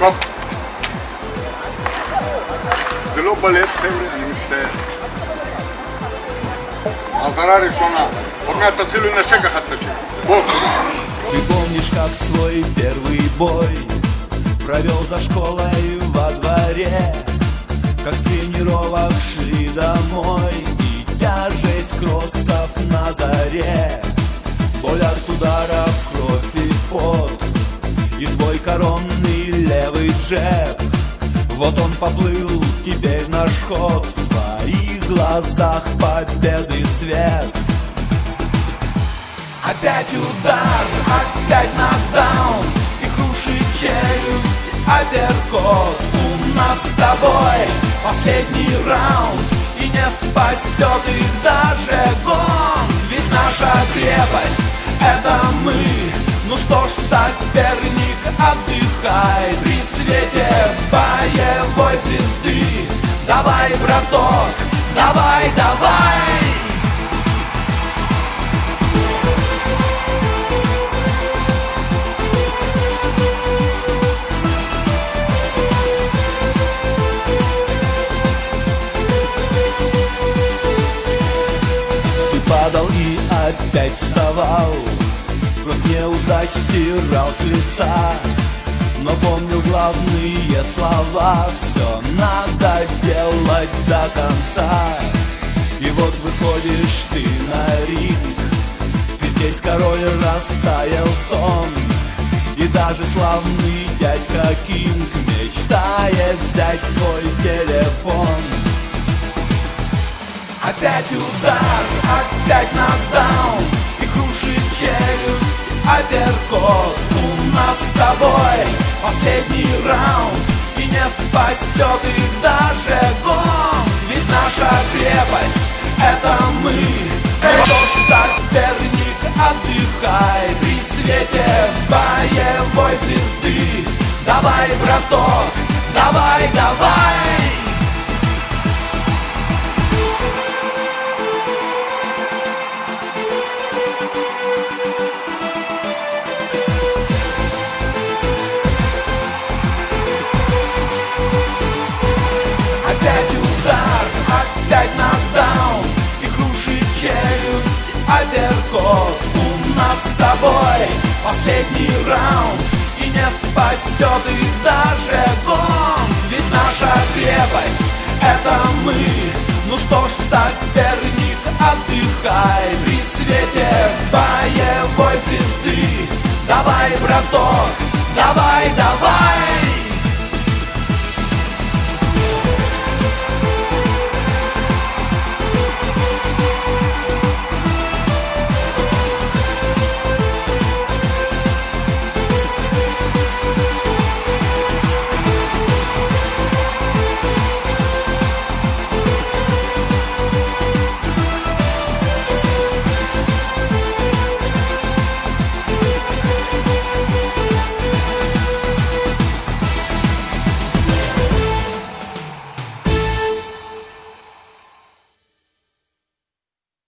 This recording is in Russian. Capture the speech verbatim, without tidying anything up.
פרופ. זה לא בלט, חבר'ה, אני מצטער. עזרה ראשונה. עוד מעט תתחילו לנשק אחת את השני. בוא. Ты помнишь, как свой первый бой провел за школой во дворе, как с тренировок шли домой и тяжесть кроссов на заре. Боль от ударов, кровь и пот, и твой коронный левый джеб. Вот он поплыл теперь наш ход, в твоих глазах победы свет. Опять удар, опять нокдаун, и крушит челюсть апперкот. У нас с тобой последний раунд, и не спасет их даже гон. Ведь наша крепость — это мы. Ну что ж, соперник, отдыхай при свете боевой звезды. Давай, браток, давай, давай. И опять вставал, кровь неудач стирал с лица, но помнил главные слова: все надо делать до конца. И вот выходишь ты на ринг, ты здесь король, растаял сон, и даже славный дядька Кинг мечтает взять твой телефон. Опять удар, опять нокдаун, и крушит челюсть апперкот. У нас с тобой последний раунд, и не спасет их даже гон. Ведь наша крепость — это мы. Ну что ж, соперник, отдыхай при свете боевой звезды. Давай, браток, давай, давай. Опять удар, опять нокдаун, и крушит челюсть апперкот. У нас с тобой последний раунд, и не спасет их даже гон. Ведь наша крепость — это мы. Ну что ж, соперник, отдыхай при свете боя.